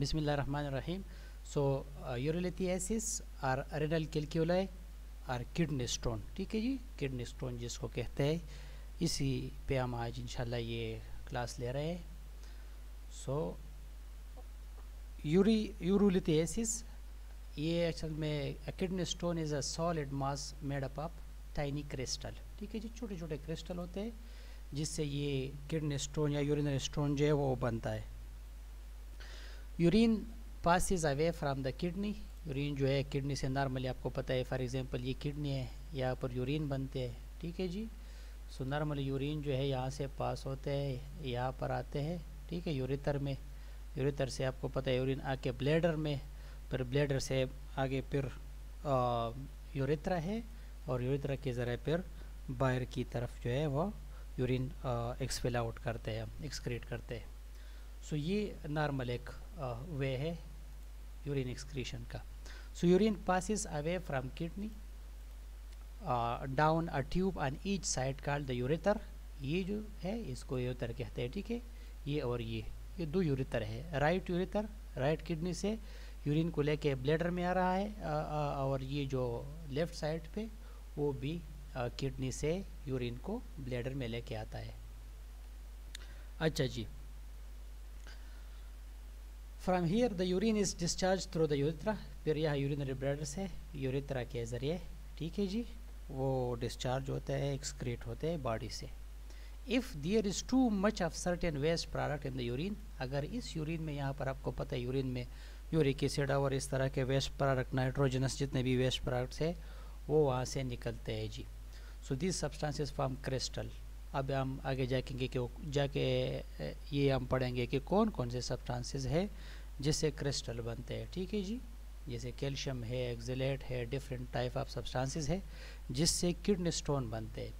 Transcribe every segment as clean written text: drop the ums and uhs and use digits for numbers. Bismillahirrahmanirrahim. So urolithiasis और renal calculi और kidney stone, ठीक है जी, किडनी स्टोन जिसको कहते हैं, इसी पे हम आज इंशाल्लाह ये क्लास ले रहे हैं. सो urolithiasis ये एक्चुअल में kidney stone is a solid mass made up of tiny crystal, ठीक है जी, छोटे छोटे क्रिस्टल होते हैं जिससे ये किडनी स्टोन या यूरिनरी स्टोन जो है वो बनता है. Urine passes away from the kidney, urine जो है किडनी से नॉर्मली आपको पता है, फॉर एग्जांपल ये किडनी है, यहाँ पर यूरिन बनते हैं, ठीक है जी. सो नॉर्मली यूरिन जो है यहाँ से पास होते हैं, यहाँ पर आते हैं, ठीक है, यूरिथर में, यूरिथर से आपको पता है यूरिन आके ब्लैडर में, फिर ब्लैडर से आगे फिर यूरेथ्रा है, और यूरेथ्रा के ज़रिए फिर बाहर की तरफ जो है वो यूरिन एक्सपेल आउट करते हैं, एक्सक्रीट करते हैं. सो ये नॉर्मल एक वे है यूरिन एक्सक्रीशन का. So urine passes away from kidney down a tube on each side called the ureter. ये जो है इसको यूरेथर कहते हैं, ठीक है, ये और ये दो यूरेथर है. राइट यूरेथर राइट किडनी से यूरिन को लेके ब्लैडर में आ रहा है, और ये जो लेफ़्ट साइड पे वो भी किडनी से यूरिन को ब्लैडर में लेके आता है. अच्छा जी, from here the urine is discharge through the urethra. फिर यह यूरिनरी ब्लैडर से यूरेथ्रा के ज़रिए, ठीक है जी, वो डिस्चार्ज होता है, एक्सक्रीट होते हैं बॉडी से. If there is too much of certain waste product in the urine, अगर इस यूरिन में, यहाँ पर आपको पता है यूरिन में यूरिक एसिड और इस तरह के वेस्ट प्रोडक्ट, नाइट्रोजनस जितने भी वेस्ट प्रोडक्ट्स है वो वहाँ से निकलते हैं जी. So this substances form crystal. अब हम आगे जाएंगे कि ये हम पढ़ेंगे कि कौन कौन से सब्सटेंसेस है जिससे क्रिस्टल बनते हैं, ठीक है जी, जैसे कैल्शियम है, एक्जिलेट है, डिफरेंट टाइप ऑफ सब्सटेंसेस है जिससे किडनी स्टोन बनते हैं.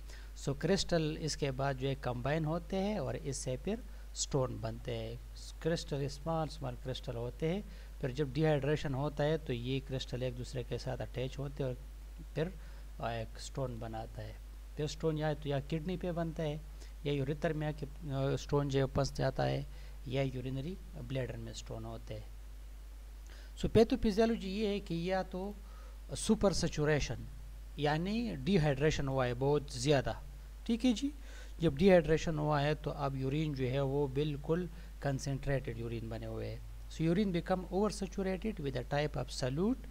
सो क्रिस्टल इसके बाद जो है कंबाइन होते हैं और इससे फिर स्टोन बनते हैं. क्रिस्टल स्मॉल स्मॉल क्रिस्टल होते हैं, फिर जब डिहाइड्रेशन होता है तो ये क्रिस्टल एक दूसरे के साथ अटैच होते हैं और फिर एक स्टोन बनाता है. फिर स्टोन या तो या किडनी पे बनता है, या यूरिथर में आके स्टोन जो फंस जाता है, या यूरिनरी ब्लैडर में स्टोन होते हैं. सो पैथोफिजियोलॉजी ये है कि या तो सुपर सेचुरेशन यानी डिहाइड्रेशन हुआ है बहुत ज़्यादा, ठीक है जी, जब डिहाइड्रेशन हुआ है तो अब यूरिन जो है वो बिल्कुल कंसनट्रेटेड यूरिन बने हुए है. So urine become oversaturated with a type of solute,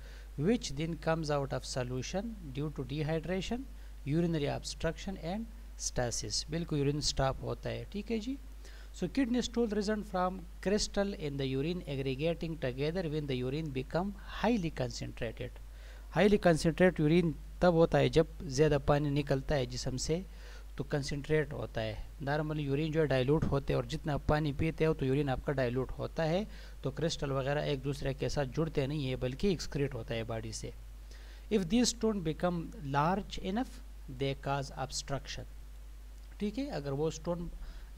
which then comes out of solution due to dehydration, urinary obstruction and stasis. बिल्कुल यूरिन स्टॉप होता है, ठीक है जी. So kidney stool result from crystal in the urine aggregating together when the urine become highly concentrated. Highly concentrated urine तब होता है जब ज़्यादा पानी निकलता है जिसम से तो कंसनट्रेट होता है. नॉर्मली यूरिन जो है डाइल्यूट होते हैं, और जितना पानी पीते हो तो यूरिन आपका डाइल्यूट होता है, तो क्रिस्टल वगैरह एक दूसरे के साथ जुड़ते नहीं है बल्कि एक्सक्रीट होता है बॉडी से. If this stone become large enough they cause obstruction, ठीक है, अगर वो स्टोन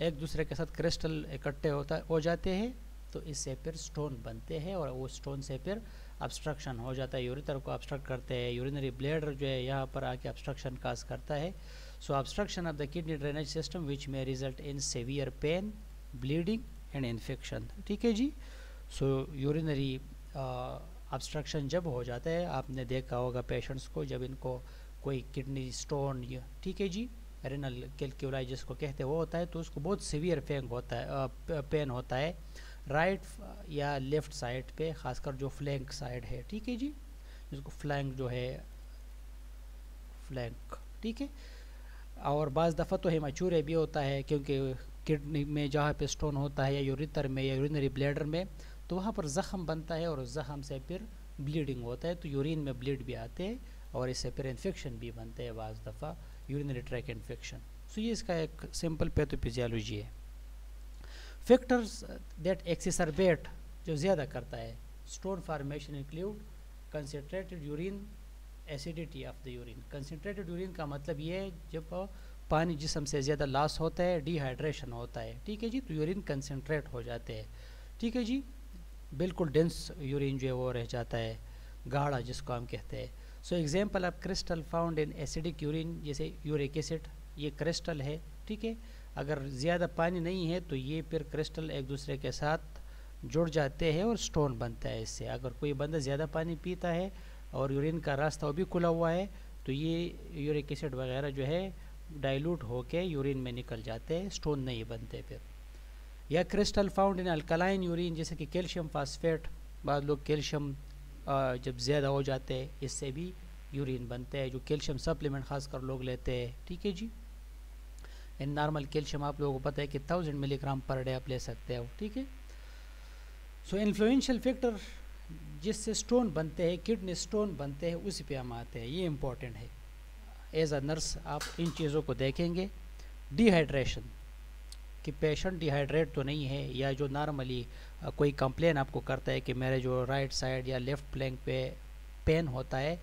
एक दूसरे के साथ क्रिस्टल इकट्ठे हो जाते हैं तो इससे फिर स्टोन बनते हैं, और वो स्टोन से फिर ऑब्स्ट्रक्शन हो जाता है, यूरिथर को ऑब्स्ट्रक्ट करते हैं, यूरिनरी ब्लैडर जो है यहाँ पर आके ऑब्स्ट्रक्शन काज करता है. So obstruction of the kidney drainage system which may result in severe pain, bleeding and infection. ठीक है जी. So urinary obstruction जब हो जाता है, आपने देखा होगा पेशेंट्स को जब इनको कोई किडनी स्टोन, ठीक है जी, रेनल कैलक्यूलाई जिसको कहते हैं वो होता है, तो उसको बहुत सीवियर पेन होता है, राइट या लेफ़्ट साइड पे, ख़ासकर जो फ्लैंक साइड है, ठीक है जी, जिसको फ्लैंक जो है फ्लैंक, ठीक है, और बाज़ दफ़ा तो हेमाचूरे भी होता है, क्योंकि किडनी में जहाँ पे स्टोन होता है या यूरिथर में या यूरिनरी ब्लैडर में, तो वहाँ पर ज़ख़म बनता है और ज़ख़म से फिर ब्लीडिंग होता है, तो यूरिन में ब्लीड भी आते हैं और इससे फिर इन्फेक्शन भी बनते हैं बाज़ दफ़ा, यूरिनरी ट्रैक इन्फेक्शन. सो ये इसका एक सिंपल पैथोफिजियोलॉजी है. फैक्टर्स दैट एक्सेसरबेट जो ज़्यादा करता है stone formation include concentrated urine, acidity of the urine. Concentrated urine का मतलब ये है जब पानी जिसम से ज़्यादा लॉस होता है, डिहाइड्रेशन होता है, ठीक है जी, तो यूरिन कंसनट्रेट हो जाते हैं, ठीक है जी, बिल्कुल डेंस यूरिन जो है वो रह जाता है, गाढ़ा जिसको हम कहते हैं. So example of crystal found in acidic urine, जैसे यूरिक एसिड ये क्रिस्टल है, ठीक है, अगर ज़्यादा पानी नहीं है तो ये फिर क्रिस्टल एक दूसरे के साथ जुड़ जाते हैं और स्टोन बनता है इससे। अगर कोई बंदा ज़्यादा पानी पीता है और यूरिन का रास्ता वो भी खुला हुआ है तो ये यूरिक एसिड वगैरह जो है डाइल्यूट होके यूरिन में निकल जाते हैं, स्टोन नहीं बनते फिर। या crystal found in alkaline urine, जैसे कि कैल्शियम फास्फेट, बाद लोग कैल्शियम जब ज़्यादा हो जाते हैं इससे भी यूरिन बनते हैं, जो कैल्शियम सप्लीमेंट खासकर लोग लेते हैं। ठीक है जी। इन नॉर्मल कैल्शियम आप लोगों को पता है कि 1000 मिलीग्राम पर डे आप ले सकते हो। ठीक है। सो इन्फ्लुएंशियल फैक्टर जिससे स्टोन बनते हैं, किडनी स्टोन बनते हैं, उसी पे हम आते हैं। ये इम्पॉर्टेंट है, एज अ नर्स आप इन चीज़ों को देखेंगे। डिहाइड्रेशन कि पेशेंट डिहाइड्रेट तो नहीं है, या जो नॉर्मली कोई कंप्लेन आपको करता है कि मेरे जो राइट साइड या लेफ़्ट फ्लैंक पे पेन होता है,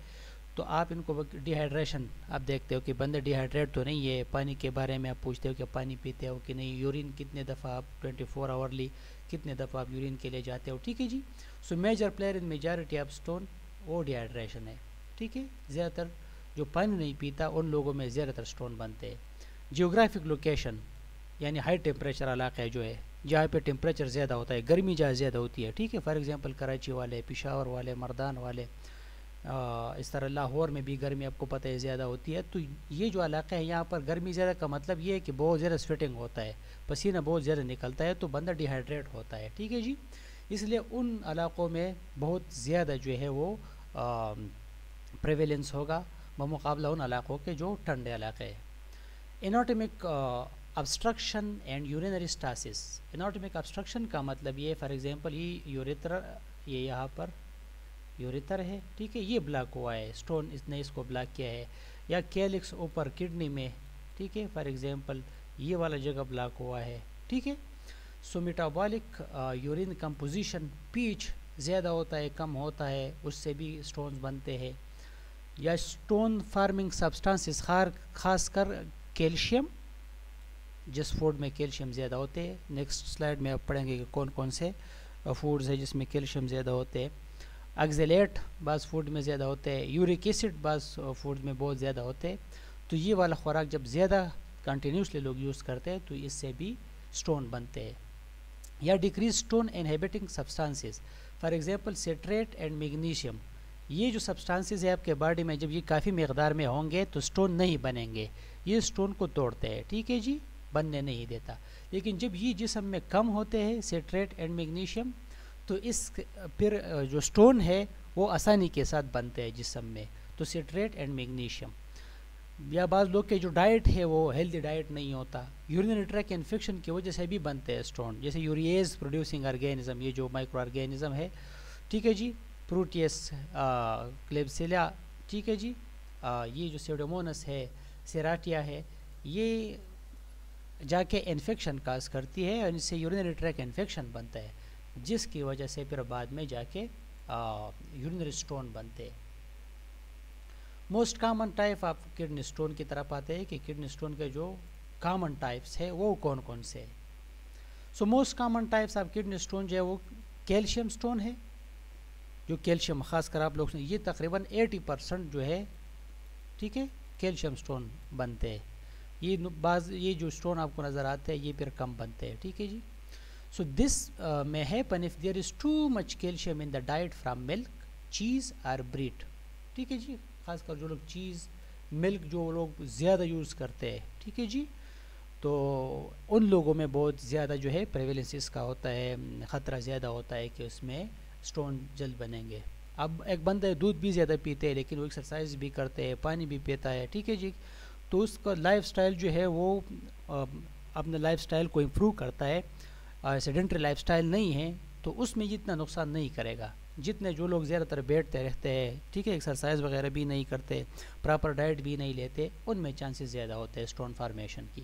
तो आप इनको डिहाइड्रेशन आप देखते हो कि बंदे डिहाइड्रेट तो नहीं है। पानी के बारे में आप पूछते हो कि पानी पीते हो कि नहीं, यूरिन कितने दफ़ा आप 24 आवर्ली कितने दफ़ा आप यूरिन के लिए जाते हो। ठीक है जी। So major player in majority of stone वो डिहाइड्रेशन है। ठीक है। ज़्यादातर जो पानी नहीं पीता उन लोगों में ज़्यादातर स्टोन बनते हैं। जियोग्राफिक लोकेशन यानी हाई टेम्परेचर इलाका है जो है, जहाँ पे टेम्परेचर ज़्यादा होता है, गर्मी जहाँ ज़्यादा होती है। ठीक है। फॉर एग्जांपल कराची वाले, पेशावर वाले, मर्दान वाले, इस तरह लाहौर में भी गर्मी आपको पता है ज़्यादा होती है। तो ये जो इलाका है यहाँ पर गर्मी ज़्यादा का मतलब ये है कि बहुत ज़्यादा स्वेटिंग होता है, पसीना बहुत ज़्यादा निकलता है, तो बंदा डिहाइड्रेट होता है। ठीक है जी। इसलिए उन इलाक़ों में बहुत ज़्यादा जो है वो प्रेवेलेंस होगा बमुकाबला उन इलाक़ों के जो ठंडे इलाके हैं। Anatomic obstruction and urinary stasis. Anatomic obstruction का मतलब ये, फॉर एग्जांपल ये यूरेथ्रा, ये यहाँ पर यूरेथर है। ठीक है। ये ब्लॉक हुआ है, स्टोन इसने इसको ब्लॉक किया है। या कैलिक्स ऊपर किडनी में, ठीक है, फॉर एग्जांपल ये वाला जगह ब्लॉक हुआ है। ठीक है। So metabolic urine composition, pH ज़्यादा होता है कम होता है, उससे भी स्टोन्स बनते हैं। या स्टोन फार्मिंग सब्सटेंसेस, खासकर कैल्शियम, जिस फूड में कैल्शियम ज़्यादा होते हैं। नेक्स्ट स्लाइड में आप पढ़ेंगे कि कौन कौन से फूड्स हैं जिसमें कैल्शियम ज़्यादा होते हैं। ऑक्जेलेट बाज़ फूड में ज़्यादा होते हैं। यूरिक एसिड बाज़ फूड में बहुत ज़्यादा होते हैं। तो ये वाला खुराक जब ज़्यादा कंटिन्यूसली लोग यूज़ करते हैं तो इससे भी स्टोन बनते हैं। या decrease stone inhibiting substances, for example citrate and magnesium, ये जो सब्सटेंसेस है आपके बॉडी में जब ये काफ़ी मकदार में होंगे तो स्टोन नहीं बनेंगे, ये स्टोन को तोड़ते हैं। ठीक है जी, बनने नहीं देता। लेकिन जब ये जिसम में कम होते हैं सिट्रेट एंड मैग्नीशियम, तो इस फिर जो स्टोन है वो आसानी के साथ बनते हैं जिसम में, तो सिट्रेट एंड मैग्नीशियम। या बाज़ लोग के जो डाइट है वो हेल्दी डाइट नहीं होता, यूरिनरी ट्रैक्ट इन्फेक्शन की वजह से भी बनते हैं स्टोन, जैसे यूरिएज प्रोड्यूसिंग ऑर्गेनिज्म, ये जो माइक्रो ऑर्गेनिज्म है। ठीक है जी। प्रोटियस, क्लेब्सिला, ठीक है जी। ये जो सीडोमोनस है, सेराटिया है, ये जाके इन्फेक्शन काज करती है और इनसे यूरिनरी ट्रैक इन्फेक्शन बनता है, जिसकी वजह से फिर बाद में जाके यूरिनरी स्टोन बनते हैं। मोस्ट कामन टाइप आप किडनी स्टोन की तरफ आते हैं कि किडनी स्टोन के जो कामन टाइप्स है वो कौन कौन से है। सो मोस्ट कामन टाइप्स आप किडनी स्टोन जो है वो कैल्शियम स्टोन है, जो कैल्शियम खासकर आप लोग ये तकरीबन 80% जो है, ठीक है, कैल्शियम स्टोन बनते हैं। ये बाज ये जो स्टोन आपको नज़र आते हैं ये फिर कम बनते हैं। ठीक है जी। सो दिस में है पन if there is too much calcium in the diet from milk, cheese और ब्रीड। ठीक है जी। खासकर जो लोग चीज़, मिल्क जो लोग ज़्यादा यूज़ करते हैं, ठीक है जी, तो उन लोगों में बहुत ज़्यादा जो है प्रेवेलेंस इसका होता है, ख़तरा ज़्यादा होता है कि उसमें स्टोन जल्द बनेंगे। अब एक बंदा दूध भी ज़्यादा पीते हैं लेकिन वो एक्सरसाइज भी करते हैं, पानी भी पीता है, ठीक है जी, तो उसका लाइफस्टाइल जो है वो अपने लाइफस्टाइल को इम्प्रूव करता है, सेडेंटरी लाइफस्टाइल नहीं है, तो उसमें जितना नुकसान नहीं करेगा जितने जो लोग ज़्यादातर बैठते रहते हैं, ठीक है, एक्सरसाइज वगैरह भी नहीं करते, प्रॉपर डाइट भी नहीं लेते, उनमें चांसेस ज़्यादा होते हैं स्टोन फार्मेशन की।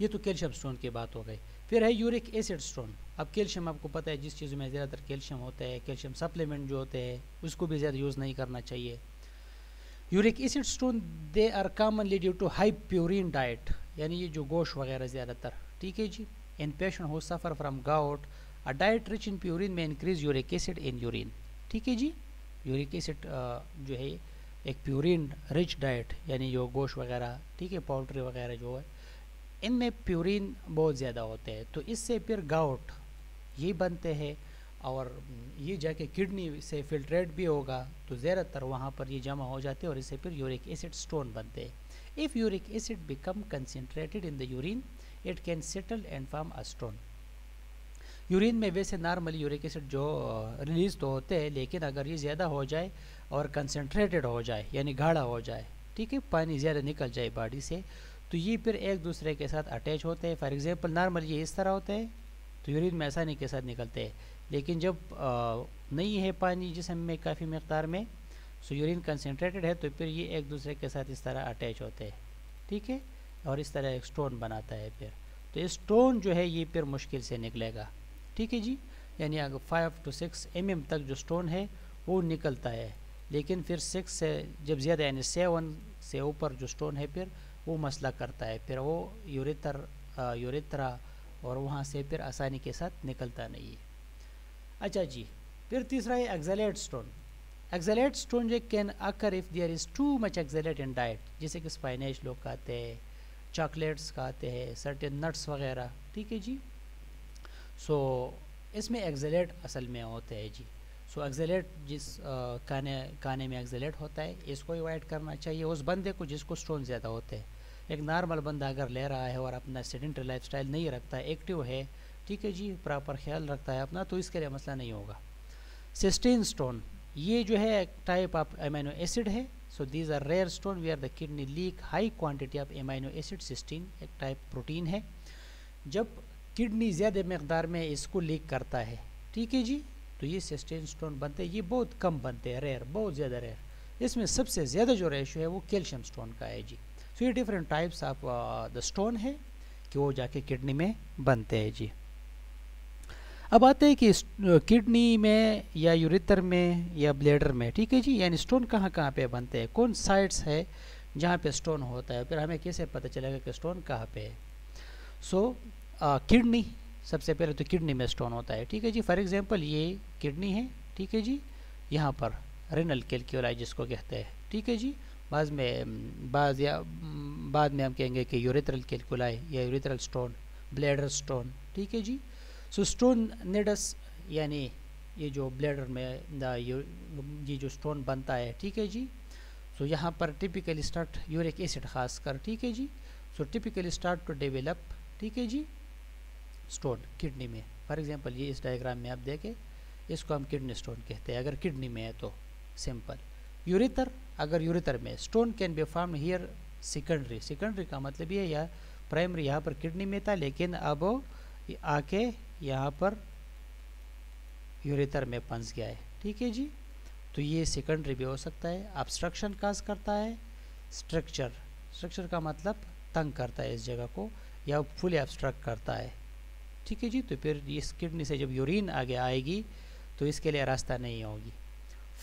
ये तो कैल्शियम स्टोन की बात हो गई। फिर है यूरिक एसिड स्टोन। अब कैल्शियम आपको पता है जिस चीज़ में ज़्यादातर कैल्शियम होता है, कैल्शियम सप्लीमेंट जो होते हैं उसको भी ज़्यादा यूज़ नहीं करना चाहिए। Uric acid stone they are commonly due to high purine diet, यानी ये जो गोश्त वगैरह ज़्यादातर, ठीक है जी। In patient who suffer from gout, a diet rich in purine में increase uric acid in urine. ठीक है जी। यूरिक एसिड जो है एक प्यूरिन रिच डाइट, यानी जो गोश्त वगैरह, ठीक है, पोल्ट्री वगैरह जो है, इनमें प्यूरिन बहुत ज़्यादा होते हैं, तो इससे फिर गाउट ये बनते हैं और ये जाके किडनी से फिल्ट्रेट भी होगा तो ज़्यादातर वहाँ पर ये जमा हो जाते हैं और इससे फिर यूरिक एसिड स्टोन बनते हैं। If uric acid become concentrated in the urine it can settle and form a stone. Urine में वैसे नॉर्मली यूरिक एसिड जो रिलीज़ तो होते हैं, लेकिन अगर ये ज़्यादा हो जाए और कंसनट्रेटेड हो जाए यानी गाढ़ा हो जाए, ठीक है, पानी ज़्यादा निकल जाए बॉडी से, तो ये फिर एक दूसरे के साथ अटैच होते हैं। फॉर एग्जांपल नॉर्मली ये इस तरह होते हैं तो यूरिन में आसानी के साथ निकलते हैं, लेकिन जब नहीं है पानी जिसम में काफ़ी मकदार में, सो यूरिन कंसनट्रेटेड है तो फिर ये एक दूसरे के साथ इस तरह अटैच होते हैं, ठीक है, और इस तरह एक स्टोन बनाता है। फिर तो ये स्टोन जो है ये फिर मुश्किल से निकलेगा, ठीक है जी, यानी अगर 5 to 6 mm तक जो स्टोन है वो निकलता है, लेकिन फिर 6 से जब ज़्यादा यानी 7 से ऊपर जो स्टोन है फिर वो मसला करता है, फिर वो यूरेथ्रा और वहाँ से फिर आसानी के साथ निकलता नहीं है। अच्छा जी, फिर तीसरा है एक्सलेट स्टोन। एक्सलेट स्टोन जो can occur if there is too much oxalate in diet, जैसे कि स्पाइनेश लोग खाते हैं, चॉकलेट्स खाते हैं, सर्टेन नट्स वगैरह, ठीक है जी। सो इसमें एक्सलेट असल में होते हैं जी। सो एक्सलेट जिस खाने में एक्सलेट होता है इसको अवॉइड करना चाहिए उस बंदे को जिसको स्टोन ज़्यादा होते हैं। एक नॉर्मल बंदा अगर ले रहा है और अपना सेडेंटरी लाइफस्टाइल नहीं रखता है, एक्टिव है, ठीक है जी, प्रॉपर ख्याल रखता है अपना, तो इसके लिए मसला नहीं होगा। सिस्टीन स्टोन ये जो है एक टाइप ऑफ एमाइनो एसिड है। So these are rare stone where the kidney leak high quantity of amino acid. Cystine एक टाइप प्रोटीन है, जब किडनी ज़्यादा मकदार में इसको लीक करता है, ठीक है जी, तो ये सिस्टीन स्टोन बनते हैं। ये बहुत कम बनते हैं, रेयर, बहुत ज़्यादा रेयर। इसमें सबसे ज़्यादा जो रेशो है वो कैल्शियम स्टोन का है जी। सो ये different types of the stone है कि वो जाके किडनी में बनते हैं जी। अब आते हैं कि किडनी में या यूरेथर में या ब्लैडर में, ठीक है जी, यानी स्टोन कहाँ कहाँ पे बनते हैं, कौन साइट्स है जहाँ पे स्टोन होता है, फिर हमें कैसे पता चलेगा कि स्टोन कहाँ पे है। सो किडनी, सबसे पहले तो किडनी में स्टोन होता है, ठीक है जी। फॉर एग्जांपल ये किडनी है, ठीक है जी, यहाँ पर रेनल कैल्क्यूलाई जिसको कहते हैं, ठीक है जी। बाद में हम कहेंगे कि यूरेथ्रल कैल्क्यूलाई या यूरेथ्रल स्टोन, ब्लैडर स्टोन, ठीक है जी। सो स्टोन नेडस यानी ये जो ब्लैडर में ये जो स्टोन बनता है, ठीक है जी। सो यहाँ पर टिपिकली स्टार्ट यूरिक एसिड खासकर, ठीक है जी। So typically start to develop, ठीक है जी, स्टोन किडनी में। फॉर एग्जांपल ये इस डायग्राम में आप देखें, इसको हम किडनी स्टोन कहते हैं अगर किडनी में है तो। सिंपल यूरेथर, अगर यूरेथर में stone can be form here secondary. Secondary का मतलब ये या प्राइमरी यहाँ पर किडनी में था, लेकिन अब आके यहाँ पर यूरेथर में फंस गया है, ठीक है जी। तो ये सेकेंडरी भी हो सकता है। ऑब्स्ट्रक्शन काज करता है, स्ट्रक्चर का मतलब तंग करता है इस जगह को या फुल ऑब्स्ट्रक्ट करता है, ठीक है जी। तो फिर इस किडनी से जब यूरिन आगे आएगी तो इसके लिए रास्ता नहीं होगी।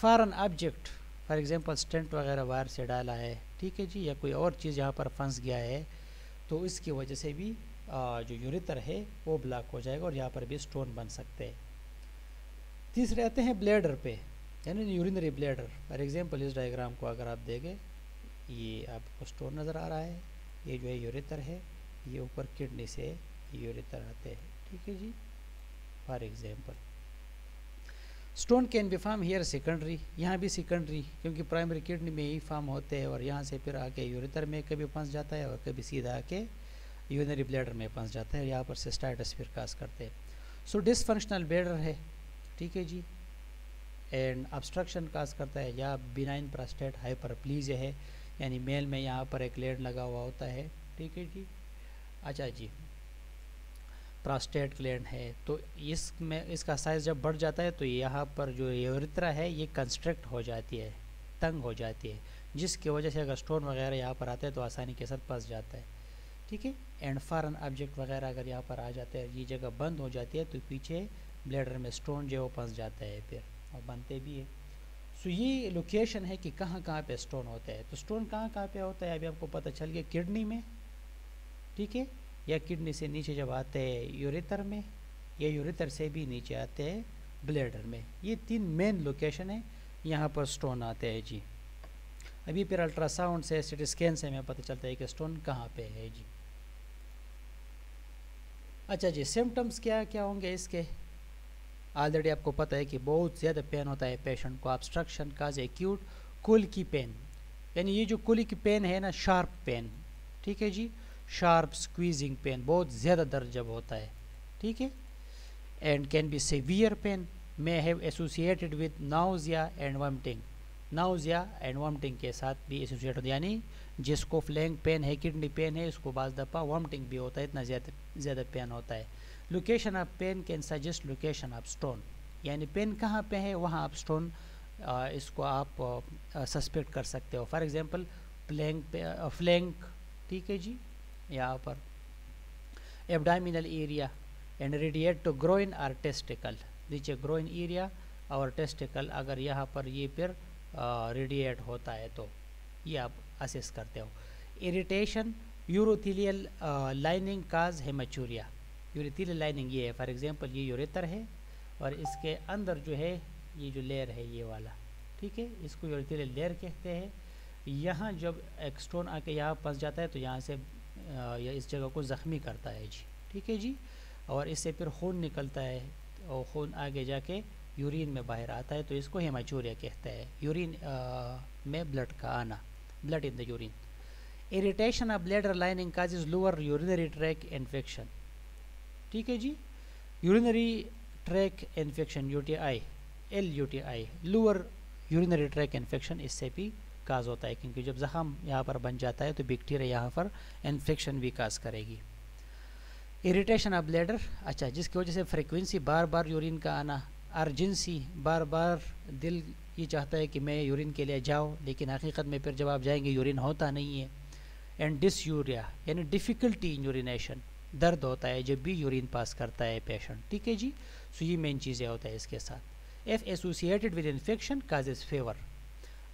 Foreign object, for example stent वगैरह बाहर से डाला है, ठीक है जी, या कोई और चीज़ यहाँ पर फंस गया है, तो इसकी वजह से भी जो यूरेथर है वो ब्लॉक हो जाएगा और यहाँ पर भी स्टोन बन सकते हैं। तीसरे आते हैं ब्लैडर पे, यानी यूरिनरी ब्लैडर। फॉर एग्जांपल इस डायग्राम को अगर आप देखें, ये आपको स्टोन नज़र आ रहा है, ये जो है यूरेथर है, ये ऊपर किडनी से यूरेथर आते हैं, ठीक है जी। For example stone can be form here secondary, यहाँ भी सेकेंडरी, क्योंकि प्राइमरी किडनी में ही फॉर्म होते हैं और यहाँ से फिर आके यूरेथर में कभी फंस जाता है और कभी सीधा आके यूरिनरी ब्लैडर में फंस जाता है, यहाँ पर सिस्टाइटिस फिर काज करते हैं। सो डिसफंक्शनल ब्लैडर है, ठीक है जी, एंड ऑब्स्ट्रक्शन काज करता है, या बिनाइन प्रोस्टेट हाइपरप्लीज है, यानी मेल में यहाँ पर एक लेड लगा हुआ होता है, ठीक है जी। अच्छा जी, प्रोस्टेट ग्लैंड है, तो इसमें इसका साइज़ जब बढ़ जाता है तो यहाँ पर जो यूरेथ्रा है ये कंस्ट्रक्ट हो जाती है, तंग हो जाती है, जिसकी वजह से अगर स्टोन वगैरह यहाँ पर आता है तो आसानी के साथ फंस जाता है, ठीक है। एंड फॉरेन ऑब्जेक्ट वगैरह अगर यहाँ पर आ जाता है, ये जगह बंद हो जाती है, तो पीछे ब्लैडर में स्टोन जो है वो फंस जाता है फिर और बनते भी है। सो ये लोकेशन है कि कहाँ कहाँ पर स्टोन होता है। तो स्टोन कहाँ कहाँ पर होता है अभी आपको पता चल गया, किडनी में, ठीक है, या किडनी से नीचे जब आते हैं यूरेथर में, या यूरेथर से भी नीचे आते हैं ब्लैडर में। ये 3 मेन लोकेशन है यहाँ पर स्टोन आते हैं जी। अभी फिर अल्ट्रासाउंड से, सीटी स्कैन से हमें पता चलता है कि स्टोन कहाँ पे है जी। अच्छा जी, सिम्टम्स क्या क्या होंगे इसके, ऑलरेडी आपको पता है कि बहुत ज़्यादा पेन होता है पेशेंट को, ऑब्स्ट्रक्शन काज एक्यूट कुल की पेन, यानी ये जो कुल की पेन है ना, शार्प पेन, ठीक है जी, शार्प स्क्वीजिंग पेन बहुत ज़्यादा दर्द जब होता है, ठीक है, and can be severe pain may have associated with nausea and vomiting, nausea and vomiting के साथ भी एसोसिएट होता है, यानी जिसको फ्लैंग पेन है, किडनी पेन है, उसको बाज दफा वॉमिटिंग भी होता है, इतना ज़्यादा पेन होता है। Location of pain can suggest location of stone, यानी पेन कहाँ पे है वहाँ आप स्टोन इसको आप सस्पेक्ट कर सकते हो। फॉर एग्जांपल फ्लैंक, ठीक है जी, यहाँ पर abdominal area and radiate to groin और टेस्टिकल, नीचे ग्रोइन एरिया और टेस्टिकल, अगर यहाँ पर ये फिर रेडिएट होता है तो ये आप असेस करते हो। Irritation urothelial lining cause haematuria, urothelial lining ये है, फॉर एग्जांपल ये यूरेथर है और इसके अंदर जो है ये जो लेयर है ये वाला, ठीक है, इसको यूरेथीलियल लेयर कहते हैं। यहाँ जब एक स्टोन आके यहाँ फंस जाता है तो यहाँ से इस जगह को ज़ख्मी करता है जी, ठीक है जी, और इससे फिर खून निकलता है और खून आगे जाके यूरिन में बाहर आता है, तो इसको हेमाचूरिया कहते हैं, यूरिन में ब्लड का आना, blood in the urine. Irritation of bladder lining causes lower urinary tract infection, ठीक है जी, urinary tract infection UTI, LUTI, lower urinary tract infection इससे भी काज होता है, क्योंकि जब जख़म यहाँ पर बन जाता है तो बैक्टीरिया यहाँ पर इन्फेक्शन भी काज करेगी। इरिटेशन ऑफ ब्लैडर, अच्छा, जिसकी वजह से फ्रीक्वेंसी बार बार यूरिन का आना, अर्जेंसी बार बार दिल ये चाहता है कि मैं यूरिन के लिए जाऊँ, लेकिन हकीकत में फिर जब आप जाएंगे यूरिन होता नहीं है। एंड डिसयूरिया यानी डिफ़िकल्टी इन यूरिनेशन, दर्द होता है जब भी यूरिन पास करता है पेशेंट, ठीक है जी। सो ये मेन चीज़ें होता है इसके साथ। If associated with infection causes fever,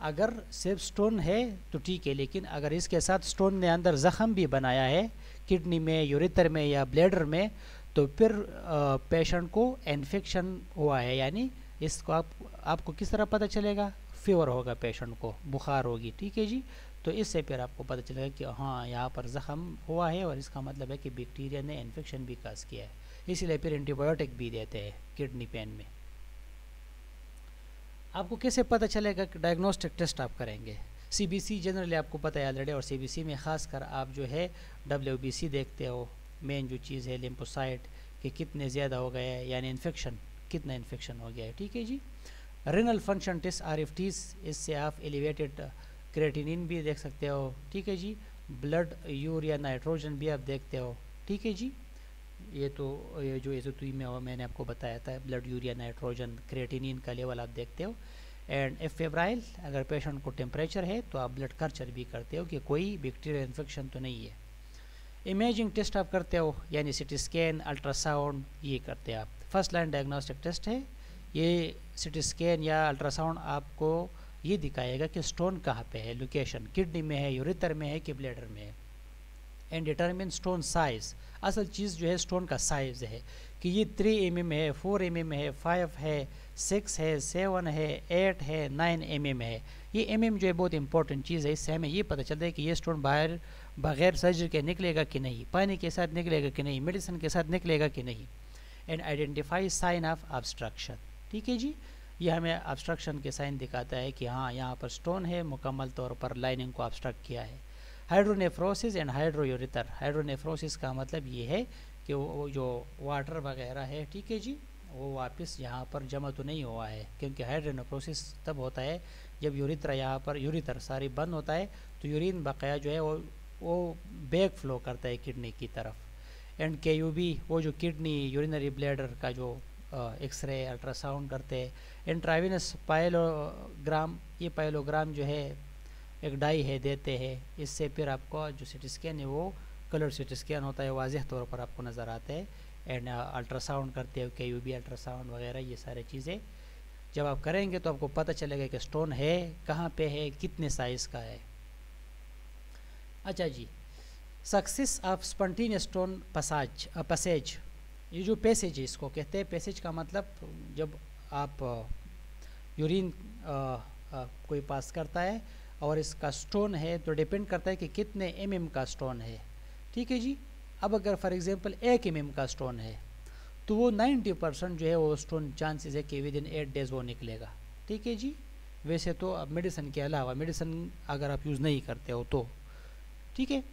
अगर सिर्फ स्टोन है तो ठीक है, लेकिन अगर इसके साथ स्टोन ने अंदर ज़ख़म भी बनाया है किडनी में, यूरेथर में या ब्लैडर में, तो फिर पेशेंट को इन्फेक्शन हुआ है, यानी इसको आपको किस तरह पता चलेगा, फीवर होगा पेशेंट को, बुखार होगी, ठीक है जी। तो इससे फिर आपको पता चलेगा कि हाँ यहाँ पर ज़ख़म हुआ है और इसका मतलब है कि बैक्टीरिया ने इन्फेक्शन भी काज किया है, इसीलिए फिर एंटीबायोटिक भी देते हैं किडनी पेन में। आपको कैसे पता चलेगा कि डायग्नोस्टिक टेस्ट आप करेंगे, सीबीसी जनरली आपको पता है ऑलरेडी, और सीबीसी में खासकर आप जो है डब्ल्यूबीसी देखते हो, मेन जो चीज़ है लिम्फोसाइट कि कितने ज़्यादा हो गया है, यानी इन्फेक्शन कितना इन्फेक्शन हो गया है, ठीक है जी। रेनल फंक्शन टेस्ट आरएफटीज, इससे आप एलिवेटेड क्रेटिनिन भी देख सकते हो, ठीक है जी, ब्लड यूरिया नाइट्रोजन भी आप देखते हो, ठीक है जी। ये तो ये जो एजोतुई में हो मैंने आपको बताया था, ब्लड यूरिया नाइट्रोजन क्रेटिनिन का लेवल आप देखते हो। एंड एफ फेब्राइल, अगर पेशेंट को टेम्परेचर है तो आप ब्लड कल्चर भी करते हो कि कोई बैक्टीरियल इन्फेक्शन तो नहीं है। इमेजिंग टेस्ट आप करते हो, यानी सिटी स्कैन, अल्ट्रासाउंड, ये करते हैं आप। फर्स्ट लाइन डायग्नोस्टिक टेस्ट है ये, सिटी स्कैन या अल्ट्रासाउंड आपको ये दिखाएगा कि स्टोन कहाँ पे है, लोकेशन किडनी में है, यूरेथर में है कि ब्लैडर में है। एंड डिटरमिन स्टोन साइज़, असल चीज़ जो है स्टोन का साइज़ है कि ये 3 mm है, 4 mm है, 5 है, 6 है, 7 है, 8 है, 9 mm है। ये mm जो है बहुत इंपॉर्टेंट चीज़ है, इससे हमें ये पता चलता है कि ये स्टोन बाहर बग़ैर सर्जरी के निकलेगा कि नहीं, पानी के साथ निकलेगा कि नहीं, मेडिसिन के साथ निकलेगा कि नहीं। And identify sign of obstruction, ठीक है जी, ये हमें ऑब्स्ट्रक्शन के साइन दिखाता है कि हाँ यहाँ पर स्टोन है, मुकम्मल तौर पर लाइनिंग को ऑब्स्ट्रक्ट किया है। हाइड्रोनेफ्रोसिस एंड हाइड्रोयूरेथर, हाइड्रोनेफ्रोसिस का मतलब ये है कि वो जो वाटर वगैरह है, ठीक है जी, वो वापस यहाँ पर जमा तो नहीं हुआ है, क्योंकि हाइड्रोनेफ्रोसिस तब होता है जब यूरेथ्रा यहाँ पर यूरेथर सारी बंद होता है तो यूरिन बकाया जो है वो बैक फ्लो करता है किडनी की तरफ। एंड केयूबी, वो जो किडनी यूरिनरी ब्लैडर का जो एक्सरे अल्ट्रासाउंड करते हैं। इंट्रावेनस पाइलोग्राम, ये पाइलोग्राम जो है एक डाई है देते हैं, इससे फिर आपको जो सिटी स्कैन है वो कलर सिटी स्कैन होता है, वाजह तौर पर आपको नज़र आता है। एंड अल्ट्रासाउंड करते हो, केयूबी अल्ट्रासाउंड वगैरह, ये सारी चीज़ें जब आप करेंगे तो आपको पता चलेगा कि स्टोन है कहाँ पे है, कितने साइज़ का है। अच्छा जी, success of spontaneous stone passage, ये जो पैसेज है इसको कहते हैं। पैसेज का मतलब जब आप यूरिन कोई पास करता है और इसका स्टोन है तो डिपेंड करता है कि कितने एमएम का स्टोन है, ठीक है जी। अब अगर फॉर एग्जांपल 1 mm का स्टोन है तो वो 90% जो है वो स्टोन चांसेस है कि विदिन 8 डेज़ वो निकलेगा। ठीक है जी। वैसे तो अब मेडिसिन के अलावा, मेडिसिन अगर आप यूज़ नहीं करते हो तो ठीक है।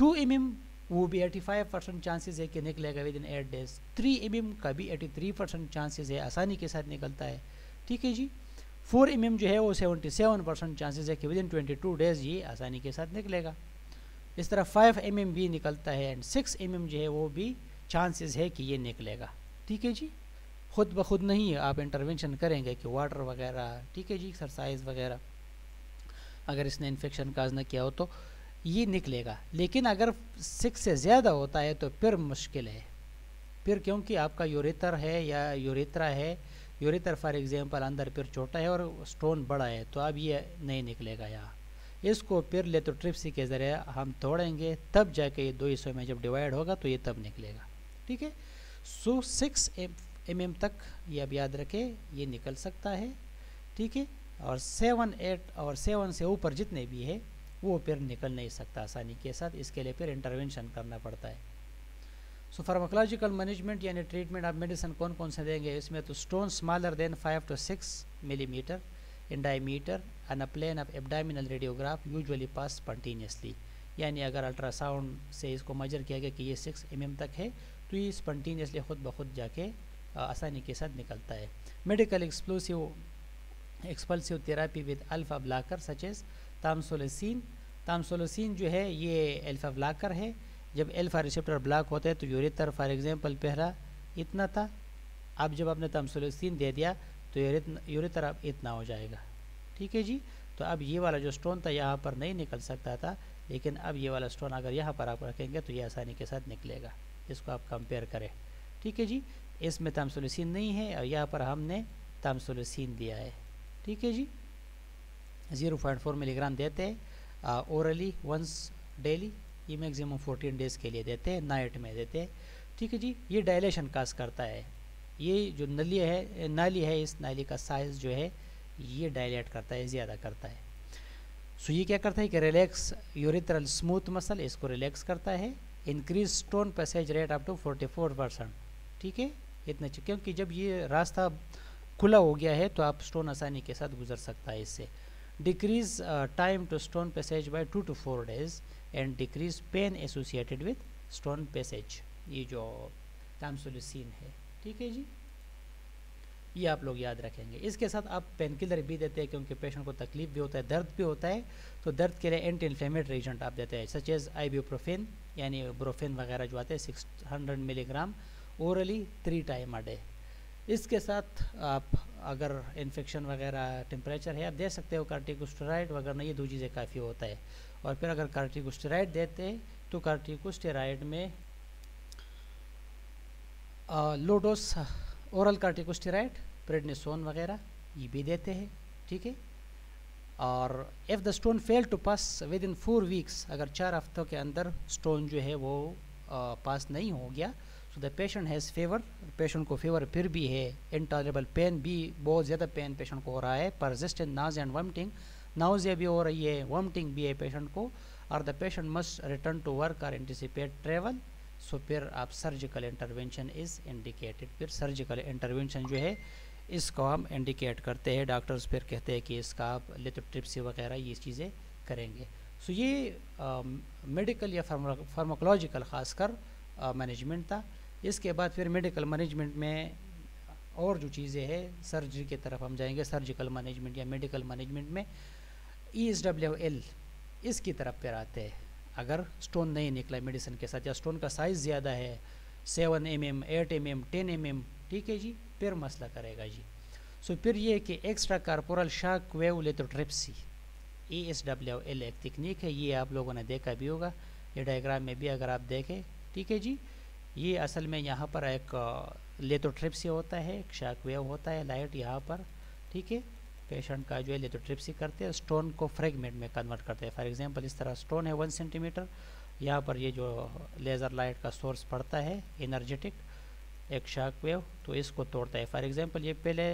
2 mm वो भी 85% चांसेस है कि निकलेगा विदिन 8 डेज़। 3 mm का भी 83% चांसेस है, आसानी के साथ निकलता है। ठीक है जी। 4 mm जो है वो 77% चांसेस है कि विदिन 22 डेज़ ये आसानी के साथ निकलेगा। इस तरह 5 mm भी निकलता है एंड 6 mm जो है वो भी चांसेस है कि ये निकलेगा। ठीक है जी। खुद ब खुद नहीं, आप इंटरवेंशन करेंगे कि वाटर वगैरह, ठीक है जी, एक्सरसाइज वगैरह, अगर इसने इन्फेक्शन काज ना किया हो तो ये निकलेगा। लेकिन अगर 6 से ज़्यादा होता है तो फिर मुश्किल है, फिर क्योंकि आपका यूरेटर है या यूरेथ्रा है, यूरेथर फॉर एग्जांपल अंदर फिर छोटा है और स्टोन बड़ा है, तो अब ये नहीं निकलेगा यहाँ। इसको फिर लेथोट्रिप्सी के ज़रिए हम तोड़ेंगे, तब जाके ये 2 हिस्सों में जब डिवाइड होगा तो ये तब निकलेगा। ठीक है। सो 6 mm तक ये अब याद रखें ये निकल सकता है। ठीक है। और 7, 8 और 7 से ऊपर जितने भी है वो फिर निकल नहीं सकता आसानी के साथ, इसके लिए फिर इंटरवेंशन करना पड़ता है। सो फार्माकोलॉजिकल मैनेजमेंट यानी ट्रीटमेंट, आप मेडिसिन कौन कौन से देंगे इसमें? तो stone smaller than 5 to 6 mm in diameter and a plain of abdominal radiograph usually pass spontaneously, यानी अगर अल्ट्रासाउंड से इसको मेजर किया गया कि ये 6 mm तक है तो ये स्पॉन्टेनियसली खुद ब खुद जाके आसानी के साथ निकलता है। Medical expulsive therapy with alpha blocker such as tamsulosin. Tamsulosin जो है ये अल्फा ब्लाकर है। जब अल्फा रिसेप्टर ब्लॉक होता है तो यूरेथर फॉर एग्जांपल पहला इतना था, अब जब आपने तामसोलेसिन दे दिया तो यूरेथर अब इतना हो जाएगा। ठीक है जी। तो अब ये वाला जो स्टोन था यहाँ पर नहीं निकल सकता था, लेकिन अब ये वाला स्टोन अगर यहाँ पर आप रखेंगे तो ये आसानी के साथ निकलेगा। इसको आप कंपेयर करें। ठीक है जी। इसमें तामसोलेसिन नहीं है और यहाँ पर हमने तामसोलेसिन दिया है। ठीक है जी। 0.4 mg देते हैं ओरली वंस डेली, ये मैक्सिमम 14 डेज़ के लिए देते हैं, नाइट में देते हैं। ठीक है जी। ये डायलेशन काज करता है, ये जो नाली है इस नाली का साइज़ जो है ये डायलेट करता है, ज़्यादा करता है। सो ये क्या करता है कि रिलैक्स यूरिथ्रल स्मूथ मसल, इसको रिलैक्स करता है। Increase stone passage rate up to 44%। ठीक है, इतना चाहिए क्योंकि जब ये रास्ता खुला हो गया है तो आप स्टोन आसानी के साथ गुजर सकता है इससे। Decrease time to stone passage by 2 to 4 days and decrease pain associated with stone passage, ये जो तामसोलेसिन है। ठीक है जी। ये आप लोग याद रखेंगे। इसके साथ आप पेन किलर भी देते हैं क्योंकि पेशेंट को तकलीफ भी होता है, दर्द भी होता है, तो दर्द के लिए एंटी इन्फ्लेमेटरी एजेंट आप देते हैं सच एज आइबुप्रोफेन यानी ब्रोफेन वगैरह जो आते हैं 600 mg orally 3 time a day. इसके साथ आप अगर इन्फेक्शन वगैरह टेम्परेचर है आप दे सकते हो कार्टिकोस्टेरॉइड वगैरह, ये 2 चीज़ें काफ़ी होता है। और फिर अगर कार्टिकोस्टेरॉइड देते हैं तो कार्टिकोस्टेरॉइड में low dose oral corticosteroid prednisone वगैरह ये भी देते हैं। ठीक है। और if the stone fail to pass within 4 weeks, अगर 4 हफ्तों के अंदर स्टोन जो है वो पास नहीं हो गया, so the patient has fever, patient को फीवर फिर भी है, इनटॉलरेबल पेन भी, बहुत ज़्यादा पेन पेशेंट को हो रहा है, persistent nausea and vomiting, nausea भी हो रही है, वॉमिटिंग भी है पेशेंट को, और the patient must return to work और एंटिसिपेट ट्रेवल, सो फिर आप सर्जिकल इंटरवेंशन इज़ इंडिकेटेड। फिर सर्जिकल इंटरवेंशन जो है इसको हम इंडिकेट करते हैं, डॉक्टर्स फिर कहते हैं कि इसका आप लेथोट्रिप्सी वगैरह ये चीज़ें करेंगे। सो ये मेडिकल या फार्माकोलॉजिकल खासकर मैनेजमेंट था। इसके बाद फिर मेडिकल मैनेजमेंट में और जो चीज़ें हैं सर्जरी की तरफ हम जाएंगे। सर्जिकल मैनेजमेंट या मेडिकल मैनेजमेंट में ESWL इसकी तरफ पर आते हैं। अगर स्टोन नहीं निकला मेडिसिन के साथ या स्टोन का साइज़ ज़्यादा है 7 mm, 8 mm, 10 mm, ठीक है जी, फिर मसला करेगा जी। सो फिर ये कि extra corporeal shock wave lithotripsy ESWL एक तकनीक है, ये आप लोगों ने देखा भी होगा, ये डायग्राम में भी अगर आप देखें। ठीक है जी। ये असल में यहाँ पर एक लेथोट्रिप्सी होता है, एक शॉक वेव होता है लाइट यहाँ पर। ठीक है। पेशेंट का जो है लेथोट्रिप्सी करते हैं, स्टोन को फ्रेगमेंट में कन्वर्ट करते हैं। फॉर एग्जांपल इस तरह स्टोन है 1 cm, यहाँ पर ये जो लेज़र लाइट का सोर्स पड़ता है एनर्जेटिक एक शॉक वेव, तो इसको तोड़ता है। फॉर एग्जांपल ये पहले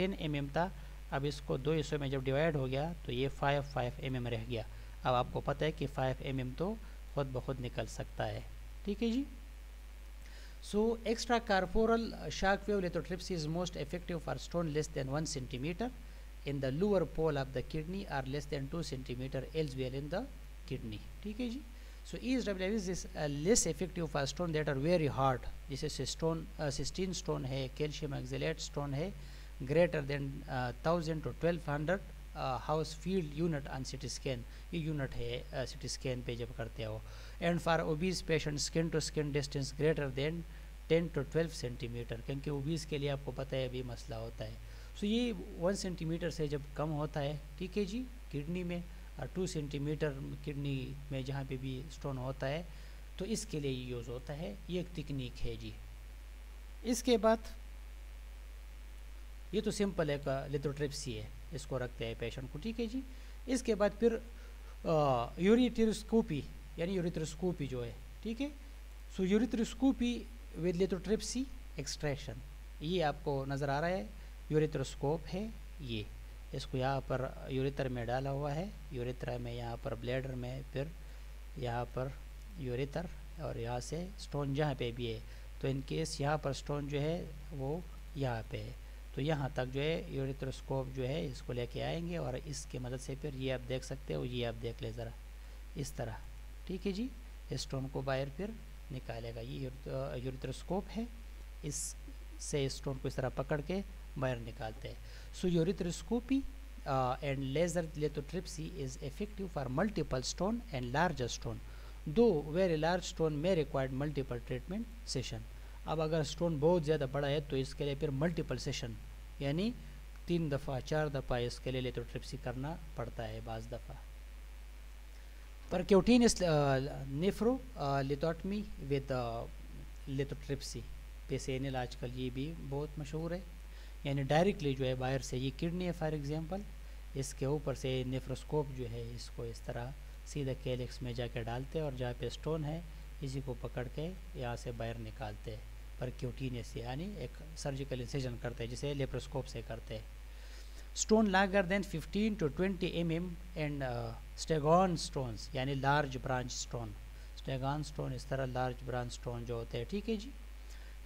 10 mm था, अब इसको 2 हिस्सों में जब डिवाइड हो गया तो ये 5 mm रह गया। अब आपको पता है कि 5 mm तो खुद ब खुद निकल सकता है। ठीक है जी। So extracorporeal shock wave lithotripsy is most effective for stone less than 1 centimeter in the lower pole of the kidney or less than 2 centimeter elsewhere in the kidney. ठीक है जी. So ESWIS is less effective for stone that are very hard. जैसे stone cystine stone है, calcium oxalate stone है, greater than 1000 to 1200 house field unit on CT scan. ये unit है CT scan पे जब करते हो. And for obese patient skin to skin distance greater than 10 to 12 centimeter. क्योंकि obese के लिए आपको पता है अभी मसला होता है. So ये 1 centimeter से जब कम होता है, ठीक है जी, किडनी में, और 2 सेंटीमीटर किडनी में जहाँ पे भी स्टोन होता है, तो इसके लिए ये यूज़ होता है. ये एक तकनीक है जी. इसके बाद ये तो सिंपल एक लिथोट्रिप्सी है, इसको रखते हैं पेशेंट को, ठीक है जी. इसके बाद फिर यूरिथ्रोस्कोपी यानी यूरिथ्रोस्कोपी जो है, ठीक है. So urethroscopy with lithotripsy extraction, ये आपको नज़र आ रहा है, यूरिथ्रोस्कोप है ये, इसको यहाँ पर यूरेथ्रा में डाला हुआ है, यूरेथ्रा में यहाँ पर ब्लैडर में, फिर यहाँ पर यूरेथर, और यहाँ से स्टोन जहाँ पे भी है, तो इन केस यहाँ पर स्टोन जो है वो यहाँ पे है, तो यहाँ तक जो है यूरेथ्रोस्कोप जो है इसको लेके आएंगे, और इसके मदद से फिर ये आप देख सकते हो, ये आप देख ले ज़रा इस तरह, ठीक है जी. इस स्टोन को बाहर फिर निकालेगा, ये यूरेथ्रोस्कोप है, इससे स्टोन को इस तरह पकड़ के बाहर निकालते हैं. So urethrooscopy and laser lithotripsy is effective for multiple stone and larger stone, though very large stone may require multiple treatment session. अब अगर स्टोन बहुत ज़्यादा बड़ा है तो इसके लिए फिर मल्टीपल सेशन यानी 3 दफ़ा 4 दफ़ा इसके लिए लिथोट्रिप्सी करना पड़ता है बाज़ दफ़ा. Percutaneous nephrolithotomy with lithotripsy PCNL आजकल ये भी बहुत मशहूर है, यानी डायरेक्टली जो है बाहर से, ये किडनी है फॉर एग्जांपल, इसके ऊपर से नेफ्रोस्कोप जो है इसको इस तरह सीधा कैलिक्स में जाके डालते हैं, और जहाँ पे स्टोन है इसी को पकड़ के यहाँ से बाहर निकालते हैं पर क्यूटीनियस यानी एक सर्जिकल इंसिजन करते हैं जिसे लेप्रोस्कोप से करते हैं. Stone larger than 15 to 20 mm and staghorn stones यानी large branch stone, staghorn stone इस तरह लार्ज ब्रांच स्टोन जो होते हैं, ठीक है जी,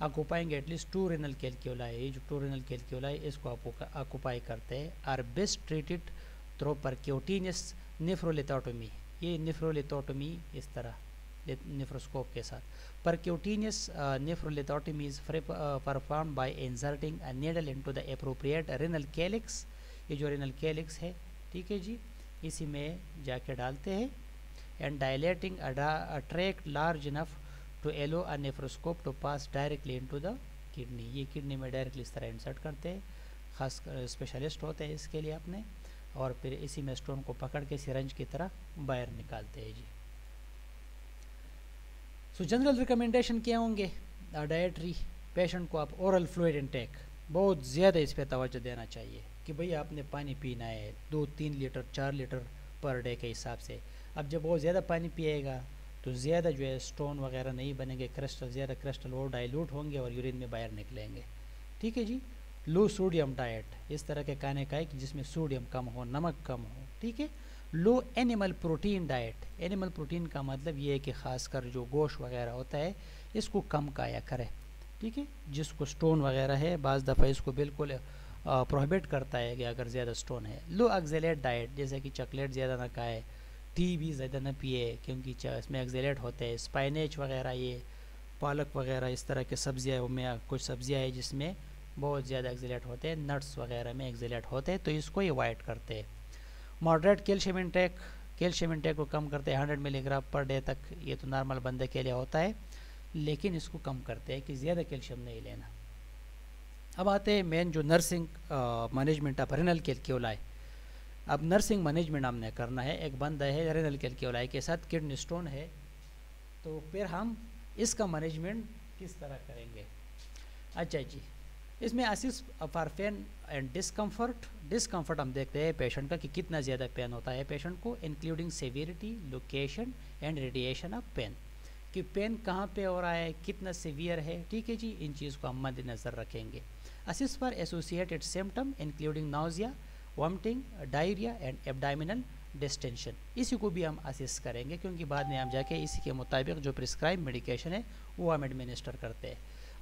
आकुपाएंगे एटलीस्ट 2 रेनल कैलक्यूलाई. ये जो 2 रेनल कैलक्यूलाई इसको आकुपाई करते हैं. Are best treated through percutaneous nephrolithotomy, ये नेफ्रोलिथोटोमी इस तरह नेफ्रोस्कोप के साथ. Percutaneous nephrolithotomy is perform by inserting a needle into the appropriate renal calyx, ये जो रेनल कैलिक्स है, ठीक है जी, इसी में जाके डालते हैं. And dilating a tract large enough to allow a nephroscope to pass directly into the kidney, ये किडनी में डायरेक्टली इस तरह इंसर्ट करते हैं, खास स्पेशलिस्ट होते हैं इसके लिए अपने, और फिर इसी में स्टोन को पकड़ के सिरंज की तरह बाहर निकालते हैं जी. सो जनरल रिकमेंडेशन क्या होंगे डाइटरी, पेशेंट को आप ओरल फ्लूइड इनटेक बहुत ज़्यादा इस पर तवज्जो देना चाहिए कि भैया आपने पानी पीना है 2-3 लीटर 4 लीटर पर डे के हिसाब से. अब जब बहुत ज़्यादा पानी पिएगा तो ज़्यादा जो है स्टोन वगैरह नहीं बनेंगे, क्रिस्टल ज़्यादा क्रिस्टल वो डाइल्यूट होंगे और यूरिन में बाहर निकलेंगे, ठीक है जी. लो सोडियम डाइट, इस तरह के खाने खाए कि जिसमें सोडियम कम हो, नमक कम हो, ठीक है. Low animal protein diet, animal protein का मतलब ये है कि खासकर जो गोश्त वगैरह होता है इसको कम खाया करें, ठीक है. जिसको स्टोन वगैरह है बाज़ दफ़ा इसको बिल्कुल प्रोहिबिट करता है कि अगर ज़्यादा स्टोन है. लो ऑक्सलेट डाइट, जैसे कि चॉकलेट ज़्यादा ना खाए, टी भी ज़्यादा ना पिए क्योंकि इसमें ऑक्सलेट होते हैं. स्पाइनेच वगैरह, ये पालक वगैरह इस तरह के सब्जियाँ में कुछ सब्जियाँ हैं जिसमें बहुत ज़्यादा ऑक्सलेट होते हैं, नट्स वगैरह में ऑक्सलेट होते हैं, तो इसको अवॉइड करते हैं. Moderate calcium intake, calcium intake को कम करते हैं 100 मिलीग्राम पर डे तक, ये तो नॉर्मल बंदे के लिए होता है, लेकिन इसको कम करते हैं कि ज़्यादा कैल्शियम नहीं लेना. अब आते हैं मेन जो nursing management of renal calculi. अब नर्सिंग मैनेजमेंट हमने करना है. एक बंदा है रेनल कैलक्यूलाई के साथ किडनी स्टोन है, तो फिर हम इसका मैनेजमेंट किस तरह करेंगे. अच्छा जी, इसमें assist for pain and discomfort. Discomfort हम देखते हैं पेशेंट का कि कितना ज़्यादा पेन होता है पेशेंट को, including severity, location and radiation of pain, कि पेन कहाँ पे हो रहा है, कितना सीवियर है, ठीक है जी, इन चीज़ को हम मद्देनज़र रखेंगे. Assist for associated symptom including nausea, vomiting, diarrhoea and abdominal distension, इसी को भी हम असिस्ट करेंगे क्योंकि बाद में हम जाके इसी के मुताबिक जो प्रिस्क्राइब मेडिकेशन है वो हम एडमिनिस्टर करते हैं।